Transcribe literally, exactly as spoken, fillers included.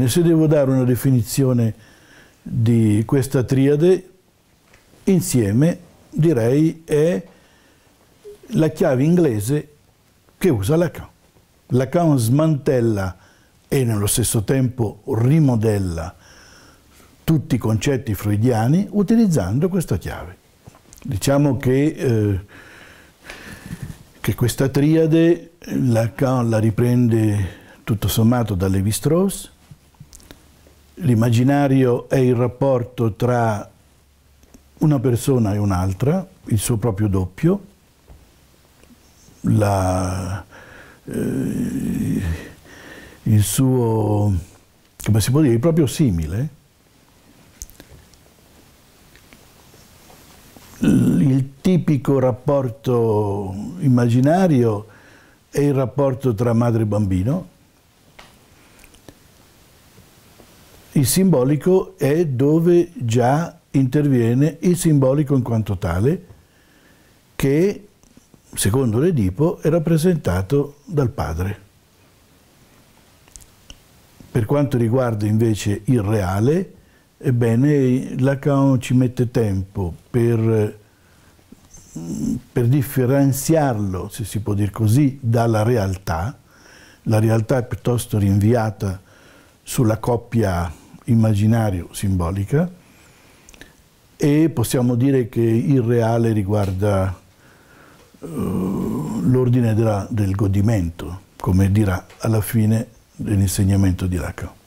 Bene, se devo dare una definizione di questa triade, insieme direi è la chiave inglese che usa Lacan. Lacan smantella e nello stesso tempo rimodella tutti i concetti freudiani utilizzando questa chiave. Diciamo che, eh, che questa triade Lacan la riprende tutto sommato da Levi-Strauss. L'immaginario è il rapporto tra una persona e un'altra, il suo proprio doppio, la, eh, il suo, come si può dire, il proprio simile, il tipico rapporto immaginario è il rapporto tra madre e bambino, il simbolico è dove già interviene il simbolico in quanto tale, che secondo l'Edipo è rappresentato dal padre. Per quanto riguarda invece il reale, ebbene Lacan ci mette tempo per, per differenziarlo, se si può dire così, dalla realtà. La realtà è piuttosto rinviata sulla coppia immaginario-simbolica, e possiamo dire che il reale riguarda uh, l'ordine del godimento, come dirà alla fine dell'insegnamento di Lacan.